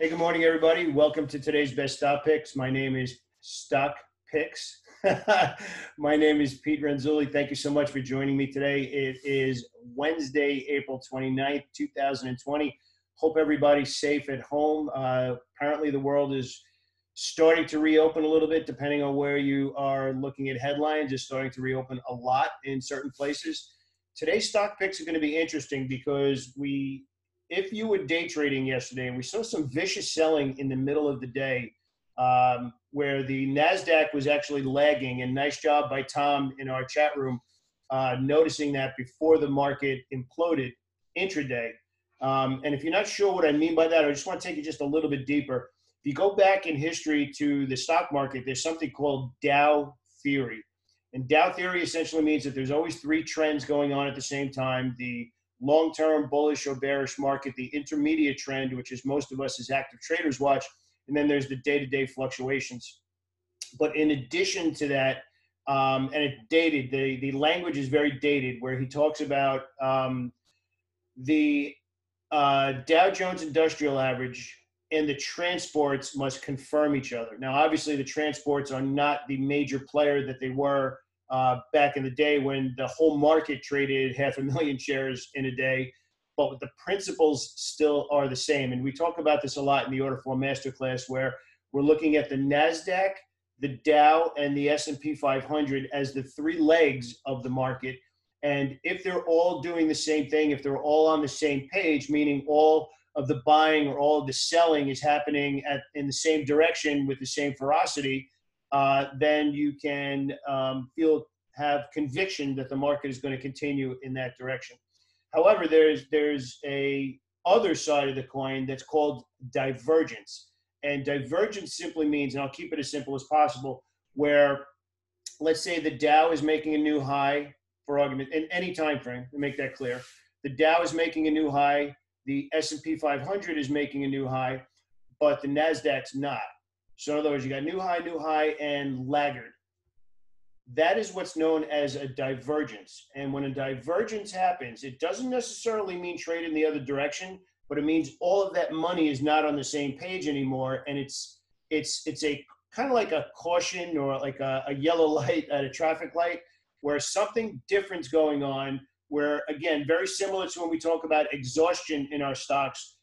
Hey, good morning, everybody. Welcome to today's Best Stock Picks. My name is Stock Picks. My name is Pete Renzulli. Thank you so much for joining me today. It is Wednesday, April 29th, 2020. Hope everybody's safe at home. Apparently, the world is starting to reopen a little bit, depending on where you are looking at headlines. It's starting to reopen a lot in certain places. Today's stock picks are going to be interesting because if you were day trading yesterday, and we saw some vicious selling in the middle of the day where the NASDAQ was actually lagging, and nice job by Tom in our chat room noticing that before the market imploded intraday. And if you're not sure what I mean by that, I just want to take it just a little bit deeper. If you go back in history to the stock market, there's something called Dow Theory. And Dow Theory essentially means that there's always three trends going on at the same time: the long-term bullish or bearish market, the intermediate trend, which is most of us as active traders watch, and then there's the day-to-day fluctuations. But in addition to that, and it's dated, the language is very dated, where he talks about the Dow Jones Industrial Average and the transports must confirm each other. Now, obviously, the transports are not the major player that they were back in the day when the whole market traded 500,000 shares in a day, but the principles still are the same. And we talk about this a lot in the Order flow Masterclass, where we're looking at the NASDAQ, the Dow, and the S&P 500 as the three legs of the market. And if they're all doing the same thing, if they're all on the same page, meaning all of the buying or all of the selling is happening in the same direction with the same ferocity, then you can have conviction that the market is going to continue in that direction. However, there's a other side of the coin that's called divergence. And divergence simply means, and I'll keep it as simple as possible, where let's say the Dow is making a new high, for argument, in any time frame, to make that clear. The Dow is making a new high, the S&P 500 is making a new high, but the NASDAQ's not. So in other words, you got new high, and laggard. That is what's known as a divergence. And when a divergence happens, it doesn't necessarily mean trade in the other direction, but it means all of that money is not on the same page anymore. And it's a kind of like a caution, or like a yellow light at a traffic light, where something different's going on, where, again, very similar to when we talk about exhaustion in our stocks.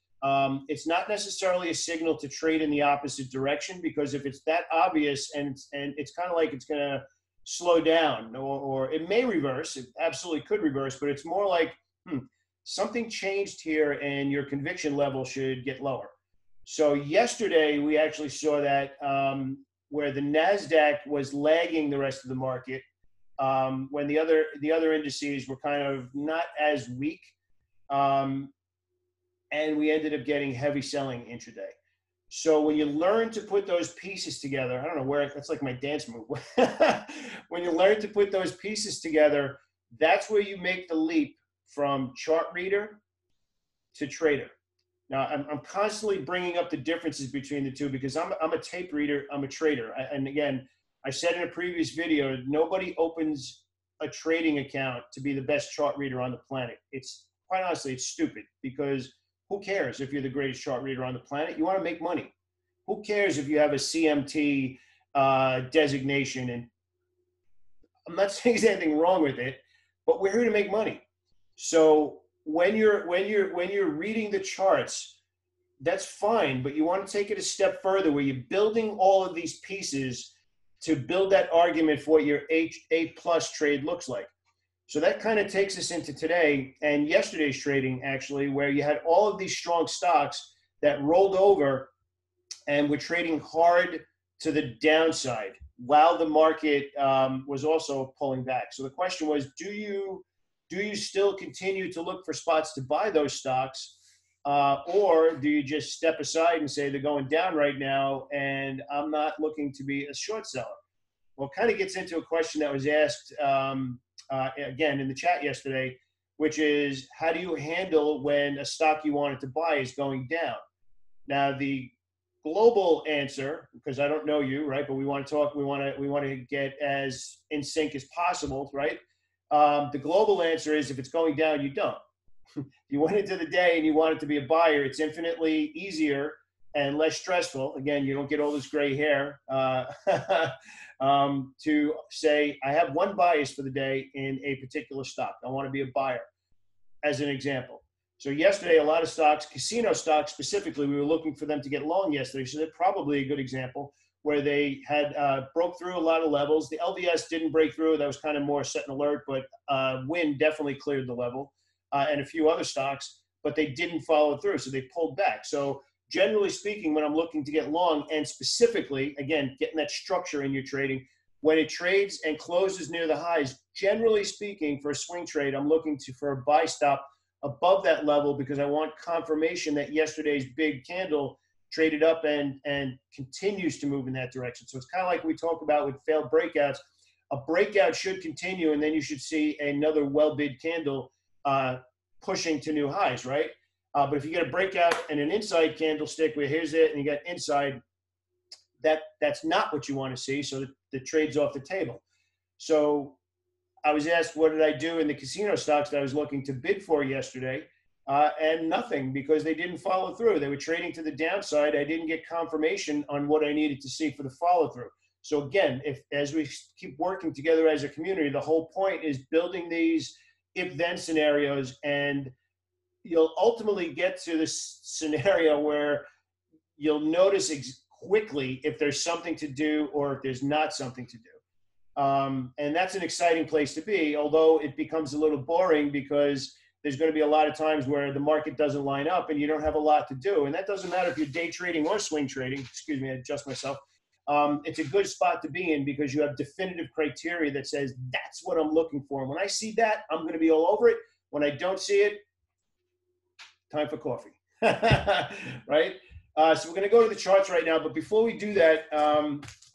It's not necessarily a signal to trade in the opposite direction, because if it's that obvious and it's kind of like it's going to slow down, or it may reverse, it absolutely could reverse, but it's more like, something changed here and your conviction level should get lower. So yesterday we actually saw that where the NASDAQ was lagging the rest of the market when the other indices were kind of not as weak. And we ended up getting heavy selling intraday. So when you learn to put those pieces together, I don't know where, that's like my dance move. When you learn to put those pieces together, that's where you make the leap from chart reader to trader. Now, I'm constantly bringing up the differences between the two, because I'm a tape reader, I'm a trader. And again, I said in a previous video, nobody opens a trading account to be the best chart reader on the planet. It's, quite honestly, it's stupid, because who cares if you're the greatest chart reader on the planet? You want to make money. Who cares if you have a CMT designation? And I'm not saying there's anything wrong with it, but we're here to make money. So when you're reading the charts, that's fine, but you want to take it a step further, where you're building all of these pieces to build that argument for what your A+ trade looks like. So that kind of takes us into today and yesterday's trading, actually, where you had all of these strong stocks that rolled over and were trading hard to the downside while the market was also pulling back. So the question was, do you still continue to look for spots to buy those stocks, or do you just step aside and say they're going down right now and I'm not looking to be a short seller? Well, it kind of gets into a question that was asked again in the chat yesterday, which is, how do you handle when a stock you wanted to buy is going down? Now, the global answer, because I don't know you, right? But we want to talk, we want to get as in sync as possible, right? The global answer is, if it's going down, you don't. You went into the day and you wanted to be a buyer, it's infinitely easier and less stressful. Again, you don't get all this gray hair to say, I have one bias for the day in a particular stock. I want to be a buyer, as an example. So yesterday, a lot of stocks, casino stocks specifically, we were looking for them to get long yesterday. So they're probably a good example where they had broke through a lot of levels. The LVS didn't break through. That was kind of more set and alert, but Wynn definitely cleared the level and a few other stocks, but they didn't follow through. So they pulled back. So generally speaking, when I'm looking to get long and specifically, again, getting that structure in your trading, when it trades and closes near the highs, generally speaking, for a swing trade, I'm looking for a buy stop above that level because I want confirmation that yesterday's big candle traded up and continues to move in that direction. So it's kind of like we talk about with failed breakouts. A breakout should continue, and then you should see another well-bid candle pushing to new highs, right? But if you get a breakout and an inside candlestick where here's it and you got inside, that's not what you want to see, so the trade's off the table. So I was asked, what did I do in the casino stocks that I was looking to bid for yesterday? And nothing, because they didn't follow through. They were trading to the downside. I didn't get confirmation on what I needed to see for the follow through. So again, if as we keep working together as a community, the whole point is building these if-then scenarios, and you'll ultimately get to this scenario where you'll notice quickly if there's something to do or if there's not something to do. And that's an exciting place to be, although it becomes a little boring because there's going to be a lot of times where the market doesn't line up and you don't have a lot to do. And that doesn't matter if you're day trading or swing trading. Excuse me, I adjust myself. It's a good spot to be in because you have definitive criteria that says that's what I'm looking for. And when I see that, I'm going to be all over it. When I don't see it, time for coffee, right? So we're going to go to the charts right now. But before we do that, I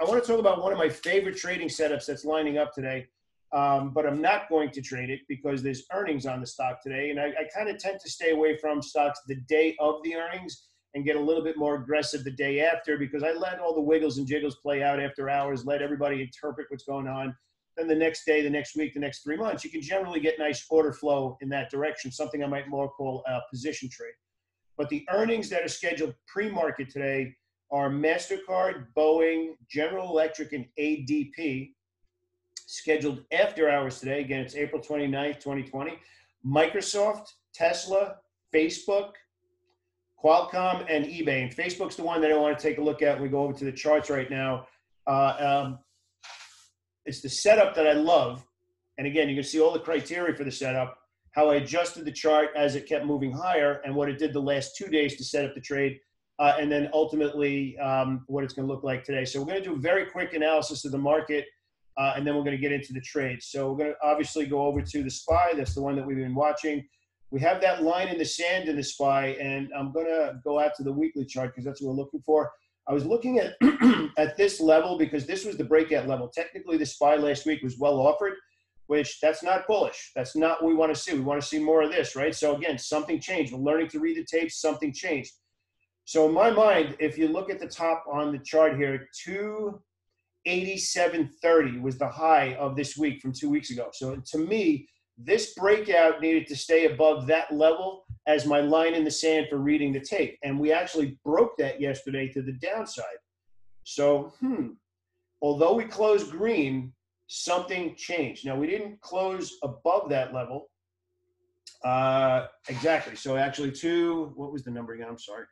want to talk about one of my favorite trading setups that's lining up today. But I'm not going to trade it because there's earnings on the stock today. And I kind of tend to stay away from stocks the day of the earnings and get a little bit more aggressive the day after because I let all the wiggles and jiggles play out after hours, let everybody interpret what's going on. Then the next day, the next week, the next 3 months, you can generally get nice order flow in that direction, something I might more call a position trade. But the earnings that are scheduled pre-market today are MasterCard, Boeing, General Electric, and ADP. Scheduled after hours today, again, it's April 29th, 2020. Microsoft, Tesla, Facebook, Qualcomm, and eBay. And Facebook's the one that I want to take a look at. We go over to the charts right now. It's the setup that I love. And again, you can see all the criteria for the setup, how I adjusted the chart as it kept moving higher and what it did the last 2 days to set up the trade, and then ultimately what it's going to look like today. So we're going to do a very quick analysis of the market, and then we're going to get into the trade. So we're going to obviously go over to the SPY. That's the one that we've been watching. We have that line in the sand in the SPY, and I'm going to go out to the weekly chart because that's what we're looking for. I was looking at, at this level because this was the breakout level. Technically, the SPY last week was well offered, which that's not bullish. That's not what we want to see. We want to see more of this, right? So again, something changed. We're learning to read the tapes, something changed. So in my mind, if you look at the top on the chart here, 287.30 was the high of this week from 2 weeks ago. So to me, this breakout needed to stay above that level as my line in the sand for reading the tape. And we actually broke that yesterday to the downside. So, although we closed green, something changed. Now, we didn't close above that level. Exactly. So actually what was the number again? I'm sorry.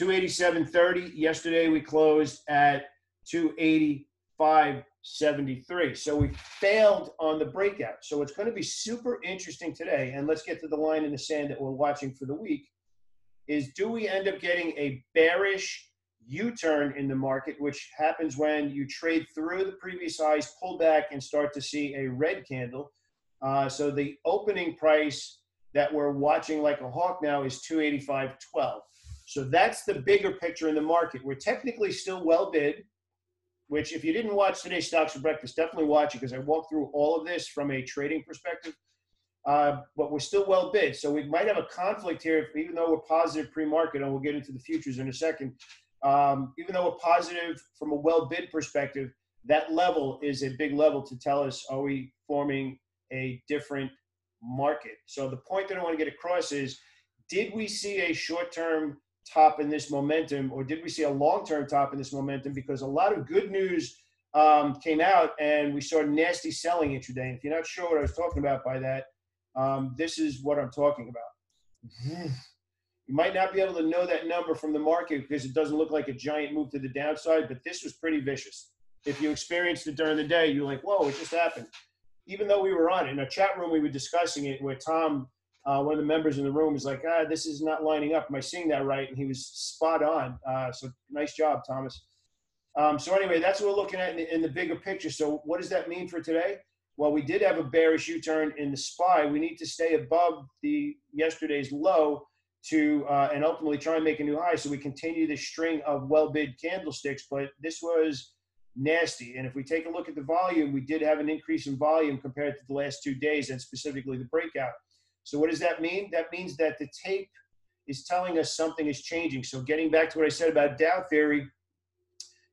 287.30. Yesterday, we closed at 285.73. So we failed on the breakout. So it's going to be super interesting today. And let's get to the line in the sand that we're watching for the week is, do we end up getting a bearish U-turn in the market, which happens when you trade through the previous highs, pull back, and start to see a red candle. So the opening price that we're watching like a hawk now is 285.12. So that's the bigger picture in the market. We're technically still well bid, which if you didn't watch today's Stocks for Breakfast, definitely watch it because I walked through all of this from a trading perspective. But we're still well bid. So we might have a conflict here, even though we're positive pre-market, and we'll get into the futures in a second. Even though we're positive from a well-bid perspective, that level is a big level to tell us, are we forming a different market? So the point that I want to get across is, did we see a short-term top in this momentum, or did we see a long-term top in this momentum? Because a lot of good news came out, and we saw nasty selling intraday. And if you're not sure what I was talking about by that, this is what I'm talking about. You might not be able to know that number from the market because it doesn't look like a giant move to the downside, but this was pretty vicious. If you experienced it during the day, you're like, whoa, it just happened. Even though we were on it. In our chat room, we were discussing it where Tom, one of the members in the room, was like, ah, this is not lining up. Am I seeing that right? And he was spot on. So nice job, Thomas. So anyway, that's what we're looking at in the bigger picture. So what does that mean for today? Well, we did have a bearish U-turn in the SPY. We need to stay above the yesterday's low to and ultimately try and make a new high. So we continue this string of well-bid candlesticks, but this was nasty. And if we take a look at the volume, we did have an increase in volume compared to the last 2 days, and specifically the breakout. So what does that mean? That means that the tape is telling us something is changing. So getting back to what I said about Dow Theory,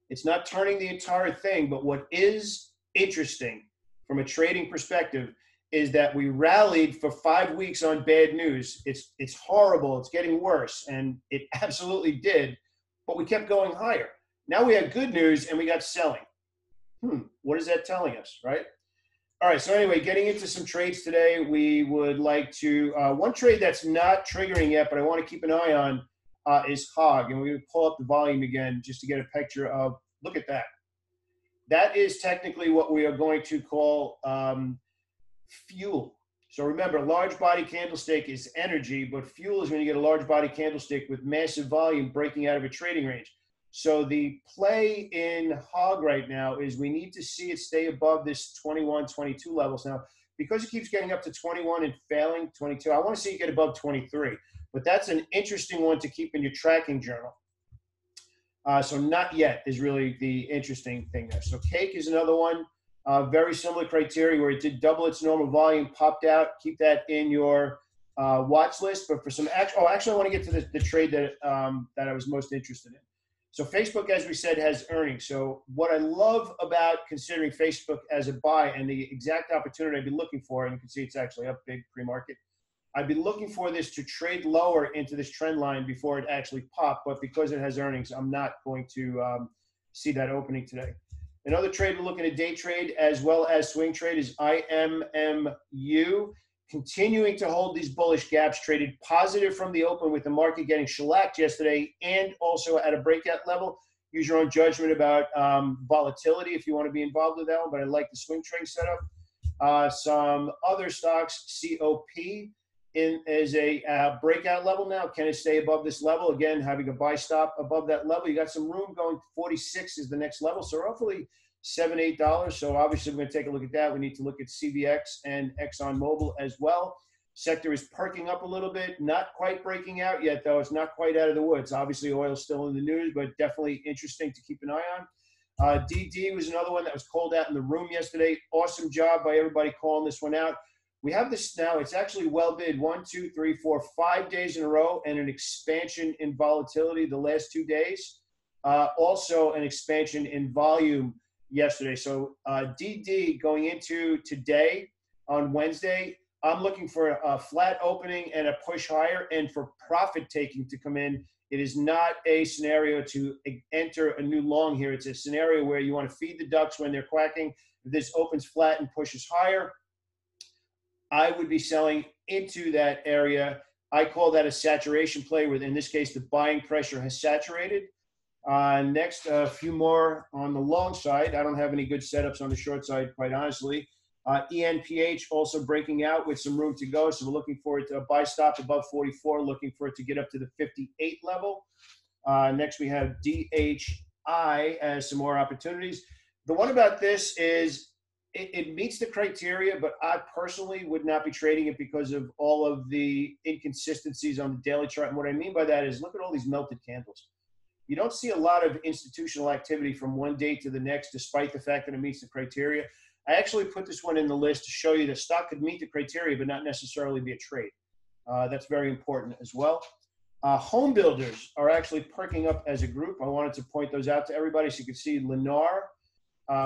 it's not turning the entire thing, but what is interesting from a trading perspective is that we rallied for 5 weeks on bad news. It's horrible. It's getting worse. And it absolutely did, but we kept going higher. Now we had good news and we got selling. What is that telling us, right? All right, so anyway, getting into some trades today, we would like to, one trade that's not triggering yet, but I want to keep an eye on is HOG. And we're going to pull up the volume again just to get a picture of, look at that. That is technically what we are going to call fuel. So remember, large body candlestick is energy, but fuel is when you get a large body candlestick with massive volume breaking out of a trading range. So the play in HOG right now is we need to see it stay above this 21, 22 levels. Now, because it keeps getting up to 21 and failing 22, I want to see it get above 23. But that's an interesting one to keep in your tracking journal. So not yet is really the interesting thing there. So CAKE is another one, very similar criteria where it did double its normal volume, popped out. Keep that in your watch list. But for some actual, I want to get to the trade that, that I was most interested in. So Facebook, as we said, has earnings. So what I love about considering Facebook as a buy and the exact opportunity I'd be looking for, and you can see it's actually up big pre-market, I'd be looking for this to trade lower into this trend line before it actually popped. But because it has earnings, I'm not going to see that opening today. Another trade we're looking at, day trade as well as swing trade, is IMMU. Continuing to hold these bullish gaps, traded positive from the open with the market getting shellacked yesterday and also at a breakout level. Use your own judgment about volatility if you want to be involved with that one, but I like the swing trade setup. Some other stocks, COP is a breakout level now. Can it stay above this level? Again, having a buy stop above that level. You got some room going. 46 is the next level, so roughly $7, $8. So obviously, we're going to take a look at that. We need to look at CVX and ExxonMobil as well. Sector is perking up a little bit, not quite breaking out yet, though. It's not quite out of the woods. Obviously, oil's still in the news, but definitely interesting to keep an eye on. DD was another one that was called out in the room yesterday. Awesome job by everybody calling this one out. We have this now. It's actually well bid 1, 2, 3, 4, 5 days in a row, and an expansion in volatility the last 2 days. Also, an expansion in volume yesterday. So DD going into today on Wednesday, I'm looking for a flat opening and a push higher and for profit taking to come in. It is not a scenario to enter a new long here. It's a scenario where you want to feed the ducks when they're quacking. If this opens flat and pushes higher, I would be selling into that area. I call that a saturation play where in this case, the buying pressure has saturated. Next, a few more on the long side. I don't have any good setups on the short side, quite honestly. ENPH also breaking out with some room to go. So we're looking for it to a buy stop above 44, looking for it to get up to the 58 level. Next, we have DHI as some more opportunities. The one about this is it meets the criteria, but I personally would not be trading it because of all of the inconsistencies on the daily chart. And what I mean by that is look at all these melted candles. You don't see a lot of institutional activity from one day to the next, despite the fact that it meets the criteria. I actually put this one in the list to show you the stock could meet the criteria, but not necessarily be a trade. That's very important as well. Home builders are actually perking up as a group. I wanted to point those out to everybody. So you can see Lennar.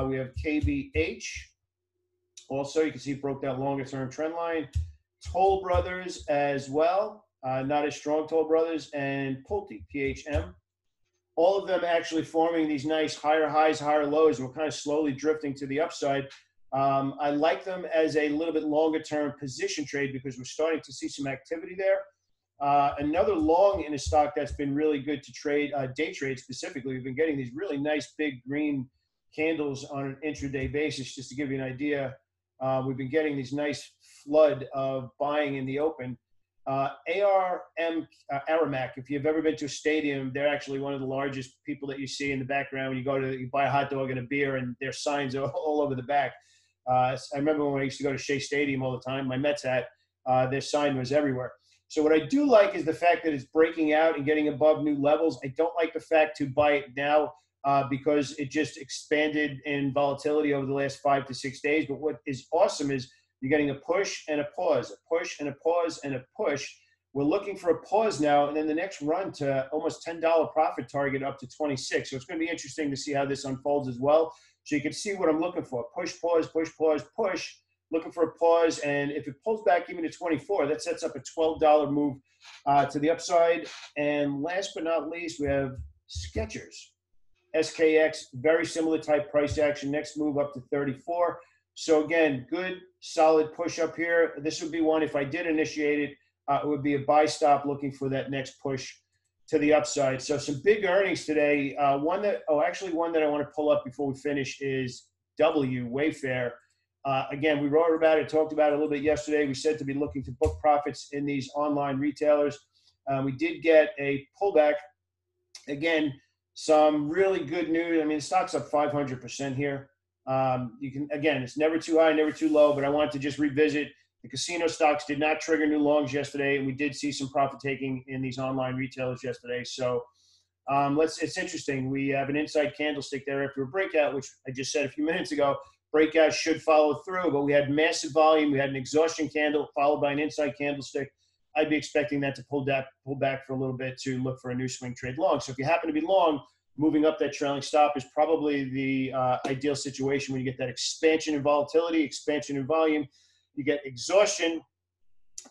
We have KBH. Also, you can see it broke that longer term trend line. Toll Brothers as well. not as strong, Toll Brothers, and Pulte, PHM. All of them actually forming these nice higher highs, higher lows. We're kind of slowly drifting to the upside. I like them as a little bit longer term position trade because we're starting to see some activity there. Another long in a stock that's been really good to trade, day trade specifically, we've been getting these really nice big green candles on an intraday basis. Just to give you an idea, we've been getting these nice flood of buying in the open. ARMAC, if you've ever been to a stadium, they're actually one of the largest people that you see in the background when you go to, you buy a hot dog and a beer, and their signs are all over the back. I remember when I used to go to Shea Stadium all the time, my Mets hat, their sign was everywhere. So what I do like is the fact that it's breaking out and getting above new levels. I don't like the fact to buy it now because it just expanded in volatility over the last 5 to 6 days. But what is awesome is you're getting a push and a pause, a push and a pause and a push. We're looking for a pause now, and then the next run to almost $10 profit target up to 26. So it's going to be interesting to see how this unfolds as well. So you can see what I'm looking for. Push, pause, push, pause, push. Looking for a pause, and if it pulls back even to 24, that sets up a $12 move to the upside. And last but not least, we have Skechers. SKX, very similar type price action. Next move up to 34. So again, good, solid push up here. This would be one, if I did initiate it, it would be a buy stop looking for that next push to the upside. So some big earnings today. One that I want to pull up before we finish is Wayfair. Again, we wrote about it, talked about it a little bit yesterday. We said to be looking to book profits in these online retailers. We did get a pullback. Again, some really good news. I mean, the stock's up 500% here. You can, again, it's never too high, never too low, but I wanted to just revisit the casino stocks did not trigger new longs yesterday, and we did see some profit taking in these online retailers yesterday. So it's interesting. We have an inside candlestick there after a breakout, which I just said a few minutes ago. Breakout should follow through, but we had massive volume. We had an exhaustion candle followed by an inside candlestick. I'd be expecting that to pull back for a little bit to look for a new swing trade long. So if you happen to be long, moving up that trailing stop is probably the ideal situation when you get that expansion in volatility, expansion in volume. You get exhaustion,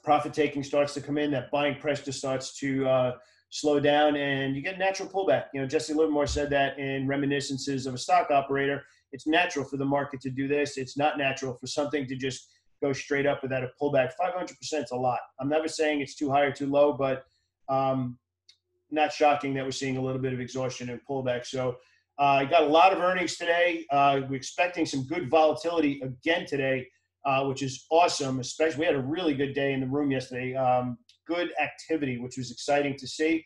profit taking starts to come in, that buying pressure starts to slow down, and you get natural pullback. You know, Jesse Livermore said that in Reminiscences of a Stock Operator. It's natural for the market to do this. It's not natural for something to just go straight up without a pullback. 500% is a lot. I'm never saying it's too high or too low, but not shocking that we're seeing a little bit of exhaustion and pullback. So I got a lot of earnings today. We're expecting some good volatility again today, which is awesome. Especially, we had a really good day in the room yesterday. Good activity, which was exciting to see.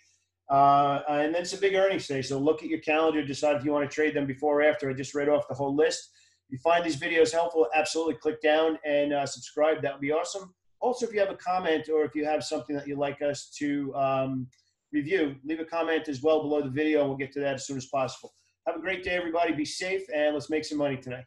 And then some big earnings today. So look at your calendar, decide if you want to trade them before or after. I just read off the whole list. If you find these videos helpful, absolutely click down and subscribe. That would be awesome. Also, if you have a comment or if you have something that you'd like us to review, leave a comment as well below the video, and we'll get to that as soon as possible. Have a great day, everybody. Be safe, and let's make some money tonight.